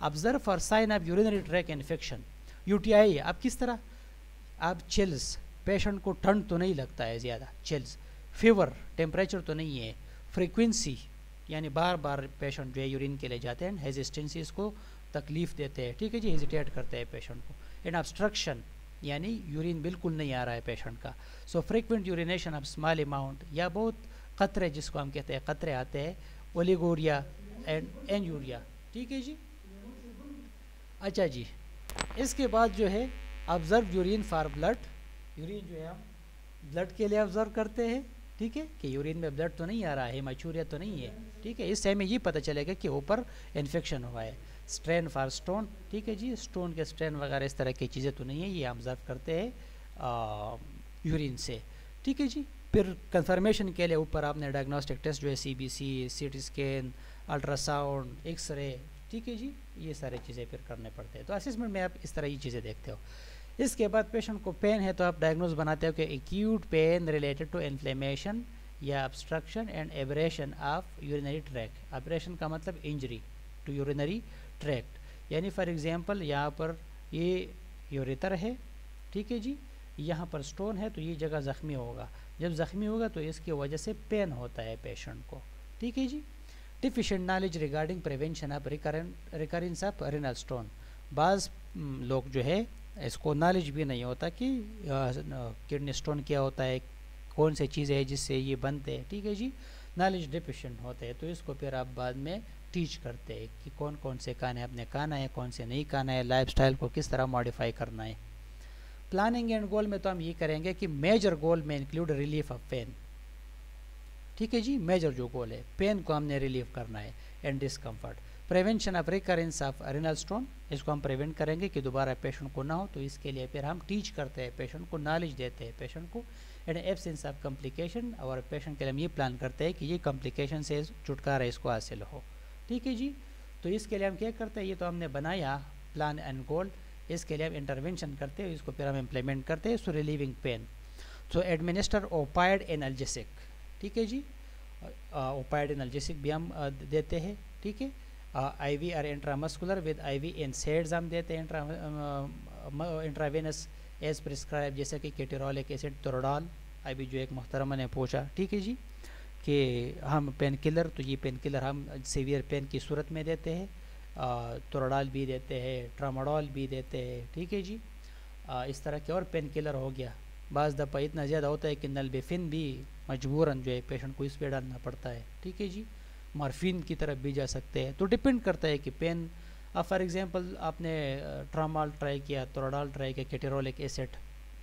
Observe for sign of urinary tract infection, UTI. अब किस तरह, अब चिल्स, पेशेंट को ठंड तो नहीं लगता है ज़्यादा, चिल्स, फीवर, टेम्परेचर तो नहीं है, फ्रीक्वेंसी यानी बार बार पेशेंट जो है यूरिन के लिए जाते हैं, हेजिस्टेंसी इसको तकलीफ देते हैं, ठीक है जी, हेजिटेट करते हैं पेशेंट को। एंड ऑब्स्ट्रक्शन यानी यूरिन बिल्कुल नहीं आ रहा है पेशेंट का। So frequent urination of small amount या बहुत कतरे, जिसको हम कहते हैं कतरे आते हैं, ओलिगोरिया एंड एनयूरिया, ठीक है जी। अच्छा जी, इसके बाद जो है observe urine for blood, urine जो है हम ब्लड के लिए ऑब्जर्व करते हैं, ठीक है, कि यूरिन में ब्लड तो नहीं आ रहा है, हेमाचूरिया तो नहीं है, ठीक है, इस टाइम में ये पता चलेगा कि ऊपर इन्फेक्शन हुआ है। स्ट्रेन फॉर स्टोन, ठीक है जी, स्टोन के स्ट्रेन वगैरह इस तरह की चीज़ें तो नहीं है, ये ऑब्जर्व करते हैं यूरिन से, ठीक है जी। फिर कंफर्मेशन के लिए ऊपर आपने डायग्नोस्टिक टेस्ट जो है CBC, CT scan, ultrasound, x ray, ठीक है जी, ये सारी चीज़ें फिर करने पड़ते हैं। तो असेसमेंट में आप इस तरह ये चीज़ें देखते हो। इसके बाद पेशेंट को पेन है तो आप डायग्नोज बनाते हो कि acute pain related to inflammation या obstruction and abrasion of urinary tract. Abrasion का मतलब इंजरी टू यूरिनरी ट्रैक्ट, यानी फॉर एग्जांपल यहाँ पर ये यूरेटर है, ठीक है जी, यहाँ पर स्टोन है तो ये जगह ज़ख्मी होगा, जब ज़ख्मी होगा तो इसकी वजह से पेन होता है पेशेंट को, ठीक है जी। Deficient knowledge regarding prevention of recurrence of renal stone, बाज़ लोग जो है इसको नॉलेज भी नहीं होता कि किडनी स्टोन क्या होता है, कौन सी चीज़ है जिससे ये बनते हैं, ठीक है जी, नॉलेज डिफिशेंट होते हैं, तो इसको फिर आप बाद में टीच करते हैं कि कौन कौन से खाने अपने खाना है, कौन से नहीं खाना है, लाइफस्टाइल को किस तरह मॉडिफाई करना है। प्लानिंग एंड गोल में तो हम ये करेंगे कि मेजर गोल में इंक्लूड रिलीफ ऑफ पेन, ठीक है जी, मेजर जो गोल है पेन को हमने रिलीफ करना है। And discomfort, prevention of recurrence of renal stone, इसको हम प्रिवेंट करेंगे कि दोबारा पेशेंट को ना हो, तो इसके लिए फिर हम टीच करते हैं पेशेंट को, नॉलेज देते हैं पेशेंट को। एंड एब्सेंस ऑफ कॉम्प्लिकेशन, और पेशेंट के लिए हम ये प्लान करते हैं कि ये कॉम्प्लिकेशन से छुटकारा इसको हासिल हो, ठीक है जी। तो इसके लिए हम क्या करते हैं, ये तो हमने बनाया प्लान एंड गोल, इसके लिए हम इंटरवेंशन करते हैं, इसको फिर हम इम्प्लीमेंट करते हैं। So relieving pain, so administer opioid analgesic, ठीक है जी, ओपाइड एनाल्जेसिक भी हम देते हैं, ठीक है। IV और intramuscular with IV NSAIDs हम देते हैं, इंट्रावेनस एज प्रिस्क्राइब, जैसे कि केटेरोलिक एसिड, टोरोडॉल। अभी जो एक मोहतरमा ने पूछा, ठीक है जी, कि हम पेन किलर, तो ये पेन किलर हम सीवियर पेन की सूरत में देते हैं, टोरोडॉल भी देते हैं, ट्रामाडोल भी देते हैं, ठीक है जी, इस तरह के। और पेन किलर हो गया, बाज़ दफ़ा इतना ज़्यादा होता है कि नलबेफिन भी मजबूरन जो है पेशेंट को इस पर डालना पड़ता है, ठीक है जी। मॉर्फिन की तरफ भी जा सकते हैं, तो डिपेंड करता है कि पेन, अब फॉर एग्जांपल आपने ट्रामाल ट्राई किया, टोरोडॉल ट्राई किया, केटेरोलिक एसिड,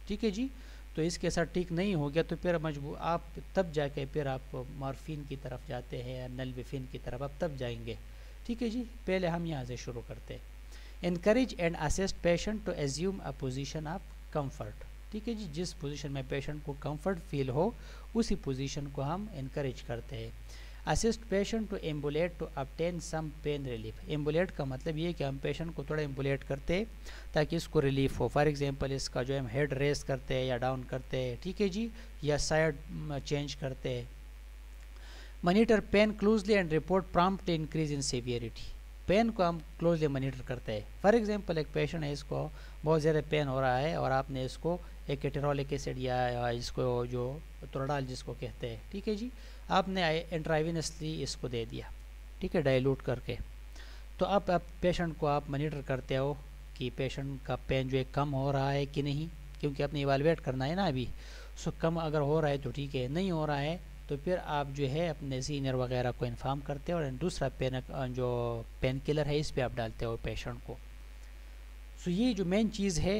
ठीक है जी, तो इसके साथ ठीक नहीं हो गया तो फिर मजबूर आप तब जाके फिर आप मॉर्फिन की तरफ जाते हैं या नलबेफिन की तरफ आप तब जाएंगे, ठीक है जी। पहले हम यहाँ से शुरू करते हैं। Encourage and assist patient to assume a position of comfort, ठीक है जी, जिस पोजीशन में पेशेंट को कंफर्ट फील हो उसी पोजीशन को हम इनकरेज करते हैं। Assist patient to ambulate to obtain some pain relief, ambulate का मतलब ये है कि हम पेशेंट को थोड़ा एम्बुलेट करते हैं ताकि इसको रिलीफ हो। फॉर एग्जांपल इसका जो हम हेड रेस करते हैं या डाउन करते हैं, ठीक है जी, या साइड चेंज करते हैं। Monitor pain closely and report promptly increase in severity, pain को हम क्लोजली मॉनिटर करते हैं। फॉर एग्जांपल एक पेशेंट है, इसको बहुत ज़्यादा पेन हो रहा है और आपने इसको एक केटेरोलिक एसिड या इसको जो टोरोडॉल जिसको कहते हैं, ठीक है जी, आपने इंट्रावेनसली इसको दे दिया, ठीक है, डाइल्यूट करके, तो आप पेशेंट को आप मॉनिटर करते हो कि पेशेंट का पेन जो है कम हो रहा है कि नहीं, क्योंकि आपने इवैल्यूएट करना है ना अभी। सो कम अगर हो रहा है तो ठीक है, नहीं हो रहा है तो फिर आप जो है अपने सीनियर वगैरह को इन्फॉर्म करते हो और दूसरा पेन जो पेन किलर है इस पर आप डालते हो पेशेंट को। सो ये जो मेन चीज़ है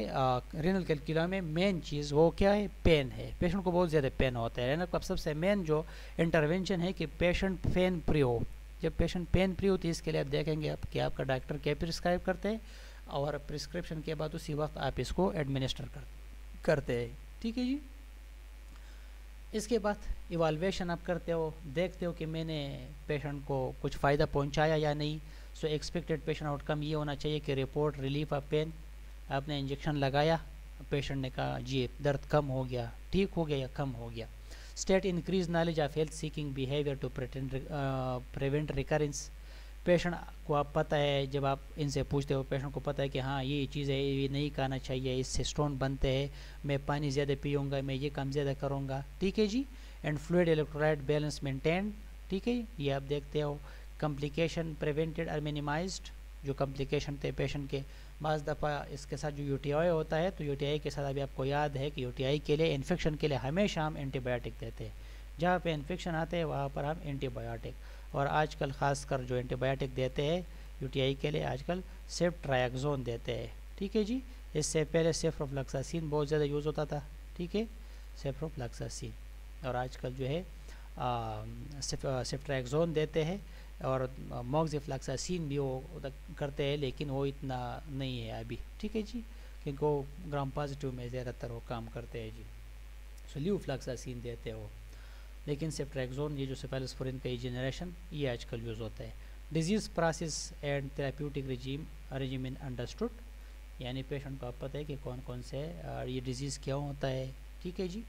रेनल कैलकुला में, मेन चीज़ वो क्या है, पेन है। पेशेंट को बहुत ज़्यादा पेन होता है, रेनल का सबसे मेन जो इंटरवेंशन है कि पेशेंट पेन फ्री हो। जब पेशेंट पेन फ्री होती है इसके लिए आप देखेंगे आप कि आपका डॉक्टर क्या प्रिस्क्राइब करते हैं और प्रिस्क्रिप्शन के बाद उसी वक्त आप इसको एडमिनिस्टर करते हैं, ठीक है जी। इसके बाद इवैल्यूएशन आप करते हो, देखते हो कि मैंने पेशेंट को कुछ फ़ायदा पहुंचाया या नहीं। सो एक्सपेक्टेड पेशेंट आउटकम ये होना चाहिए कि रिपोर्ट रिलीफ ऑफ पेन, आपने इंजेक्शन लगाया, पेशेंट ने कहा जी दर्द कम हो गया, ठीक हो गया या कम हो गया। state increased knowledge of health seeking behavior to prevent recurrence. Patient को आप पता है, जब आप इनसे पूछते हो पेशेंट को पता है कि हाँ ये चीज़ है, ये नहीं खाना चाहिए, इससे स्टोन बनते हैं, मैं पानी ज़्यादा पीऊँगा, मैं ये काम ज़्यादा करूँगा, ठीक है जी. And fluid electrolyte balance maintain, ठीक है, ये आप देखते हो. कॉम्प्लिकेशन प्रिवेंटेड और मिनिमाइज्ड, जो कॉम्प्लिकेशन थे पेशेंट के, बस दफ़ा इसके साथ जो यूटीआई होता है, तो यूटीआई के साथ अभी आपको याद है कि यूटीआई के लिए, इन्फेक्शन के लिए हमेशा हम एंटीबायोटिक देते हैं. जहाँ पे इन्फेक्शन आते हैं वहाँ पर हम एंटीबायोटिक, और आजकल खासकर जो एंटीबायोटिक देते हैं यूटीआई के लिए आजकल सिर्फ ट्रायक्सोन देते हैं, ठीक है जी. इससे पहले सिफ्रोफ्लॉक्सासिन बहुत ज़्यादा यूज़ होता था, ठीक है, सिफ्रोफ्लॉक्सासिन, और आजकल जो है सिफ्ट्रायक्सोन देते हैं, और मोक्सिफ्लॉक्सासिन भी वो करते हैं, लेकिन वो इतना नहीं है अभी, ठीक है जी, क्योंकि वो ग्राम पॉजिटिव में ज़्यादातर वो काम करते हैं जी. सो ल्यूफ्लॉक्सासिन देते हो, लेकिन सिफ्ट्रायक्सोन ये जो सेफालोस्पोरिन का ये जनरेशन ये आजकल यूज़ होता है. Disease process and therapeutic regimen understood, यानी पेशेंट को आप पता है कि कौन कौन से ये डिजीज़ क्या होता है, ठीक है जी.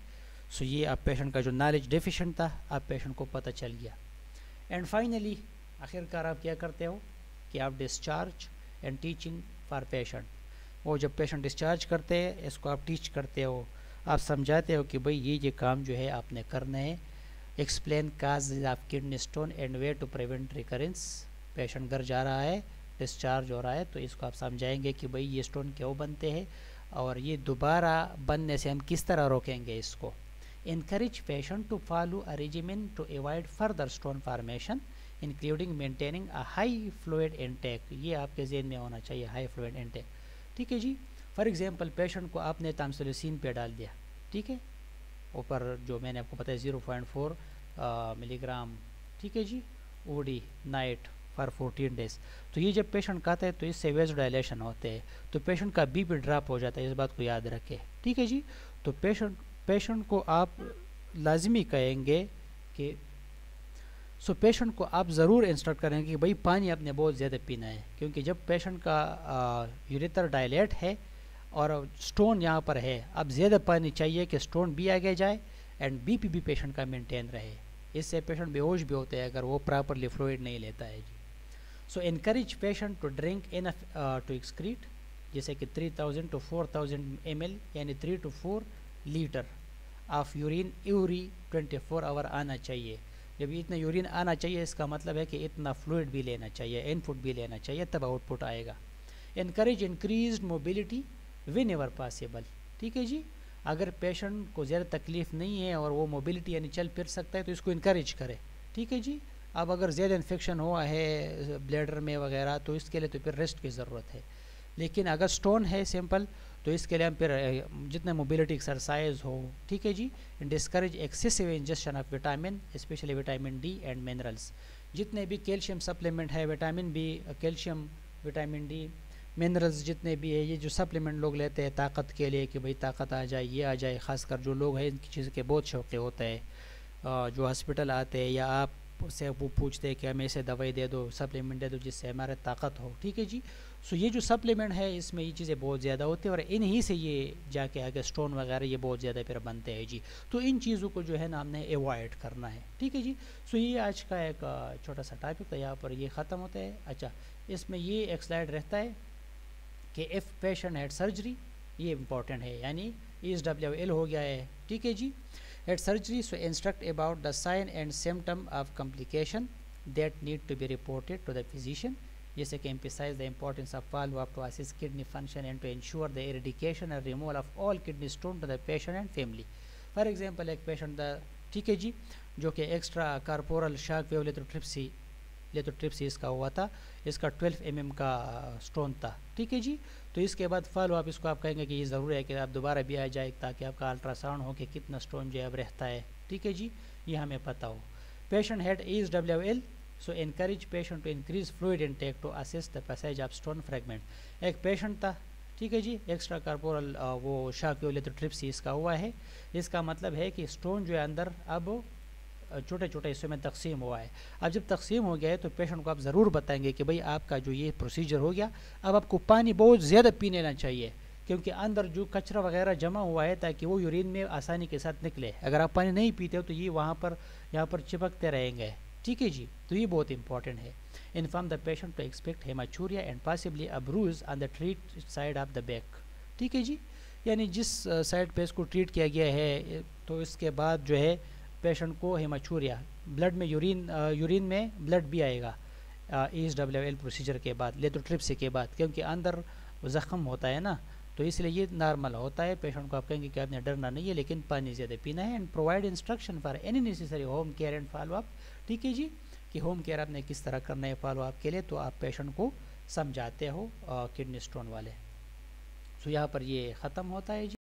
सो ये आप पेशेंट का जो नॉलेज डेफिशेंट था आप पेशेंट को पता चल गया. एंड फाइनली आखिरकार आप क्या करते हो कि आप discharge and teaching for patient, वो जब पेशेंट डिस्चार्ज करते हैं इसको आप टीच करते हो, आप समझाते हो कि भाई ये काम जो है आपने करना है. Explain cause of kidney stone and way to prevent recurrence. Patient घर जा रहा है, डिस्चार्ज हो रहा है, तो इसको आप समझाएंगे कि भाई ये स्टोन क्यों बनते हैं और ये दोबारा बनने से हम किस तरह रोकेंगे इसको. Encourage patient to follow a regimen to avoid further stone formation, including maintaining a high fluid intake. ये आपके जेहन में होना चाहिए, high fluid intake, ठीक है जी. फॉर एग्जाम्पल पेशेंट को आपने तामसिलोसिन पे डाल दिया, ठीक है, ऊपर जो मैंने आपको बताया 0.4 मिलीग्राम, ठीक है जी, ओडी नाइट फॉर 14 डेज. तो ये जब पेशेंट खाता है तो इससे वेज डायलेशन होते हैं, तो पेशेंट का बीपी ड्रॉप हो जाता है, इस बात को याद रखें, ठीक है जी. तो पेशेंट को आप लाजमी कहेंगे कि पेशेंट को आप ज़रूर इंस्ट्रक्ट करेंगे कि भाई पानी आपने बहुत ज़्यादा पीना है, क्योंकि जब पेशेंट का यूरेटर डायलेट है और स्टोन यहाँ पर है, आप ज़्यादा पानी चाहिए कि स्टोन भी आगे जाए एंड बीपी भी पेशेंट का मेंटेन रहे. इससे पेशेंट बेहोश भी होते हैं अगर वो प्रॉपरली फ्लूइड नहीं लेता है. So encourage patient to drink enough to excrete, जैसे कि 3000 to 4000 ml, यानी 3 to 4 litre of urine every 24 hour आना चाहिए. जब इतना यूरिन आना चाहिए इसका मतलब है कि इतना फ्लूइड भी लेना चाहिए, इनपुट भी लेना चाहिए, तब आउटपुट आएगा. Encourage increase mobility whenever possible, ठीक है जी. अगर पेशेंट को ज़्यादा तकलीफ नहीं है और वो मोबिलिटी यानी चल फिर सकता है तो इसको इनकरेज करें, ठीक है जी. अब अगर ज़्यादा इन्फेक्शन हुआ है ब्लैडर में वगैरह तो इसके लिए तो फिर रेस्ट की ज़रूरत है, लेकिन अगर स्टोन है सिंपल तो इसके लिए हम फिर जितना मोबिलिटी एक्सरसाइज हो, ठीक है जी. Discourage excessive injection of vitamin, specially vitamin D and minerals. जितने भी कैल्शियम सप्लीमेंट है, vitamin B, calcium, vitamin D, minerals जितने भी है, ये जो सप्लीमेंट लोग लेते हैं ताकत के लिए कि भाई ताकत आ जाए, ये आ जाए, ख़ासकर जो लोग हैं इनकी चीज़ के बहुत शौक़ी होते हैं, जो हॉस्पिटल आते हैं या आप से वो पूछते हैं कि हमें इसे दवाई दे दो, सप्लीमेंट दे दो जिससे हमारे ताकत हो, ठीक है जी. सो ये जो सप्लीमेंट है इसमें ये चीज़ें बहुत ज़्यादा होती है और इन्हीं से ये जाके आगे स्टोन वगैरह ये बहुत ज़्यादा फिर बनते हैं जी. तो इन चीज़ों को जो है ना हमने एवॉइड करना है, ठीक है जी. सो ये आज का एक छोटा सा टॉपिक था, यहाँ पर ये ख़त्म होता है. अच्छा, इसमें ये एक स्लाइड रहता है कि इफ़ पेशेंट हैड सर्जरी, ये इम्पॉर्टेंट है, यानी ESWL हो गया है, ठीक है जी. At surgery, so instruct about the sign and symptom of complication that need to be reported to the physician. जैसे कि emphasize the importance of follow-up to assist kidney function and to ensure the eradication and removal of all kidney stone to the patient and family. For example, एक patient था, ठीक है जी, जो कि extra corporal shock wave lithotripsy इसका हुआ था, इसका 12 mm का स्टोन था, ठीक है जी. तो इसके बाद फॉलो आप इसको आप कहेंगे कि ये ज़रूरी है कि आप दोबारा भी आ जाए ताकि आपका अल्ट्रासाउंड हो कि कितना स्टोन जो है अब रहता है, ठीक है जी, ये हमें पता हो. Patient had ESWL, so encourage patient to increase fluid intake to assist the passage of stone fragment. एक पेशेंट था, ठीक है जी, एक्स्ट्रा कार्पोरल वो शॉक वेव लिथोट्रिप्सी इसका हुआ है, इसका मतलब है कि स्टोन जो है अंदर अब छोटे छोटे हिस्सों में तकसीम हुआ है. अब जब तकसीम हो गया है तो पेशेंट को आप ज़रूर बताएंगे कि भाई आपका जो ये प्रोसीजर हो गया, अब आपको पानी बहुत ज़्यादा पीने ना चाहिए, क्योंकि अंदर जो कचरा वगैरह जमा हुआ है ताकि वो यूरिन में आसानी के साथ निकले। अगर आप पानी नहीं पीते हो तो ये वहाँ पर यहाँ पर चिपकते रहेंगे। ठीक है जी, तो ये बहुत इंपॉर्टेंट है। Inform the patient to expect haematuria and possibly a bruise on the treat side of the back. ठीक है जी, यानी जिस साइड पे इसको ट्रीट किया गया है तो इसके बाद जो है पेशेंट को हेमाचूरिया ब्लड में यूरिन में ब्लड भी आएगा ESWL प्रोसीजर के बाद, लेथोट्रिप्सी के बाद, क्योंकि अंदर ज़ख़म होता है ना, तो इसलिए ये नॉर्मल होता है। पेशेंट को आप कहेंगे कि आपने डरना नहीं है लेकिन पानी ज़्यादा पीना है and provide instruction for any necessary home care and follow up. ठीक है जी, कि होम केयर आपने किस तरह करना है फॉलो अप के लिए, तो आप पेशेंट को समझाते हो किडनी स्टोन वाले। तो यहाँ पर ये ख़त्म होता है जी।